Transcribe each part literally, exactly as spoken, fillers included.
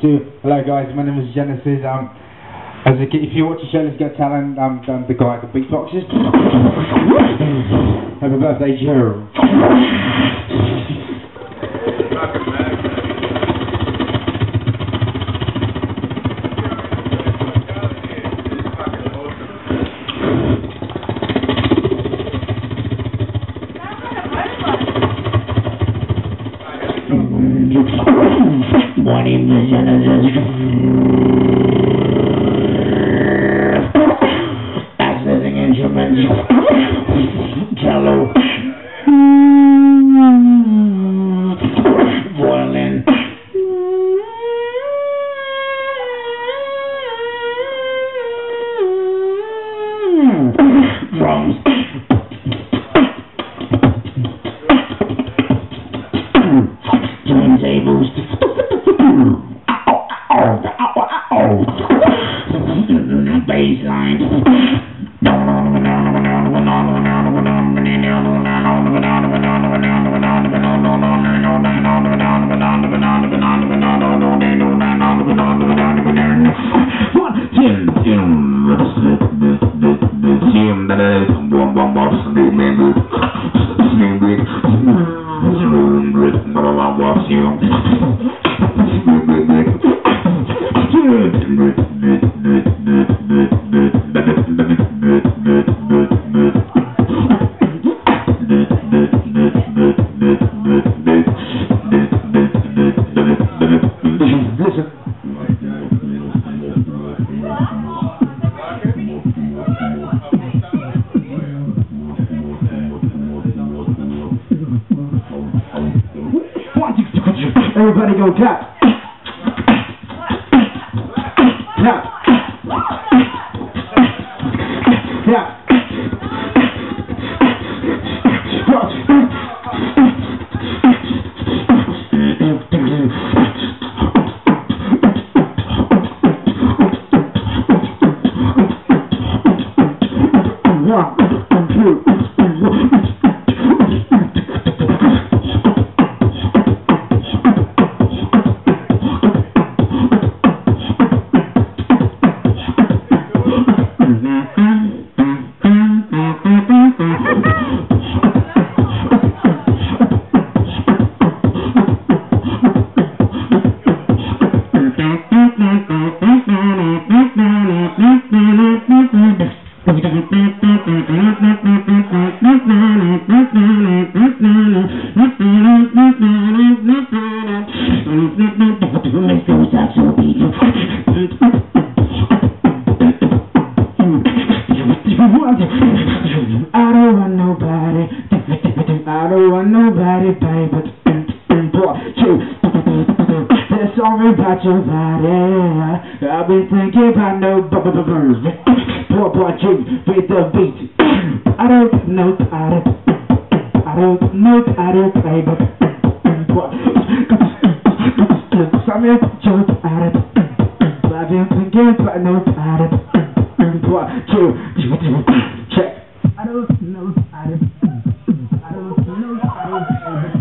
Two. Hello guys, my name is Genesis. Um, as a kid, if you watch the show, Let's Go Talent, I'm um, the guy that beatboxes. Happy birthday, Gerald. My name is Genesis. Accessing instruments. Cello. Violin. Drums. Turntables. Baseline. Everybody go tap. Tap. Tap. About your body, I've been thinking about no b-b-b-birds. Poor boy G with the beat. I don't know, I don't, I don't know, I don't play, but some of you I don't, I've been thinking about no, I don't, boy G, check. I don't know, I don't, I don't know, I don't play.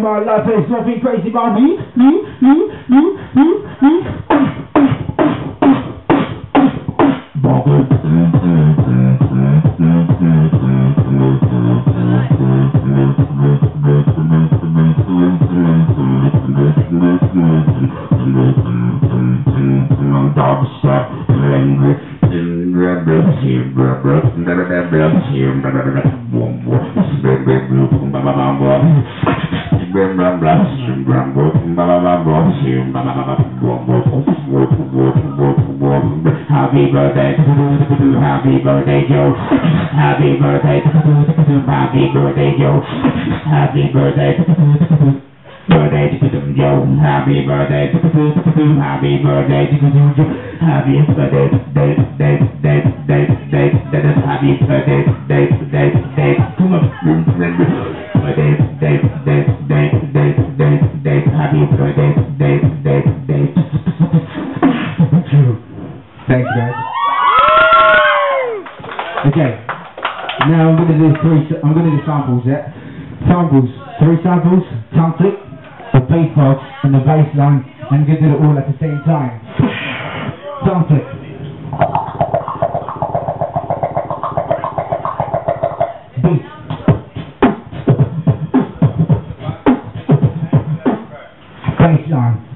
My life is nothing crazy about me, me, me, me, me, me. Happy birthday, happy birthday, yo. Happy birthday, birthday, yo. Happy birthday, happy birthday, yo. Happy birthday, date, date, date, date, date, date, happy birthday, date, date, date, come on, birthday, date, date, date, date, date, date, happy birthday, date, date, date. Thanks, guys. Okay. Now I'm gonna do three. I'm gonna do samples, yeah. Samples, three samples, sound clip, the bass part and the bass line, and we're gonna do it all at the same time. Sound clip. Beat. Bass line.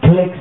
Clicks.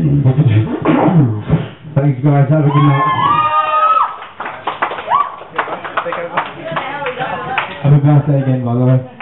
Thanks, guys. Have a good night. Happy birthday again, by the way.